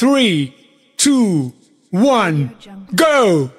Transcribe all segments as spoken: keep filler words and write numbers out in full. three, two, one, go!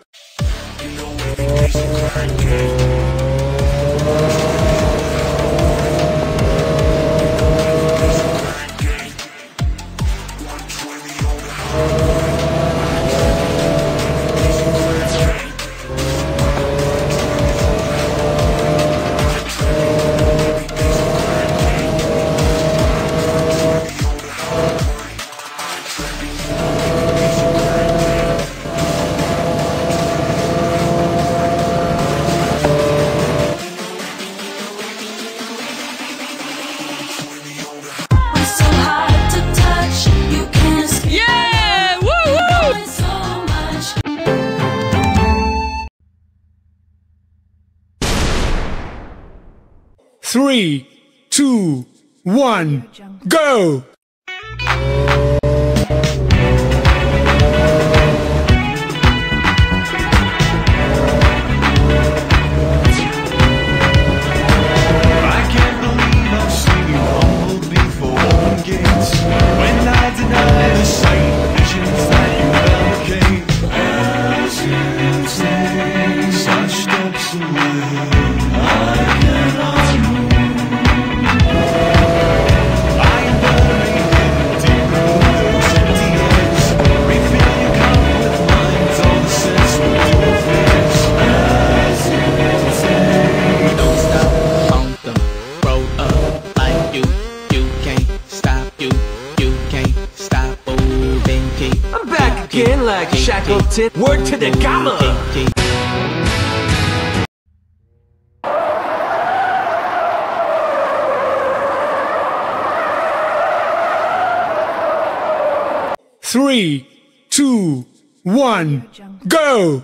Three, two, one, go! Like Shackleton, word to the gamma. Three, two, one, go!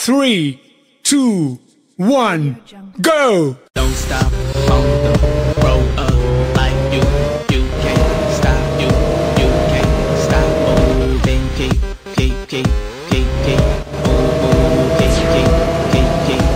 Three, two, one, go! Don't stop on the road up like you, you can't stop, you, you can't stop moving. Keep, keep, keep, keep, keep, move, move, keep, keep, keep, keep.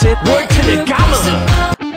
Tip word to the gamma.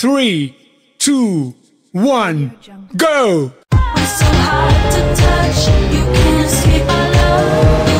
three, two, one, go! I'm so hard to touch, you can't escape my love.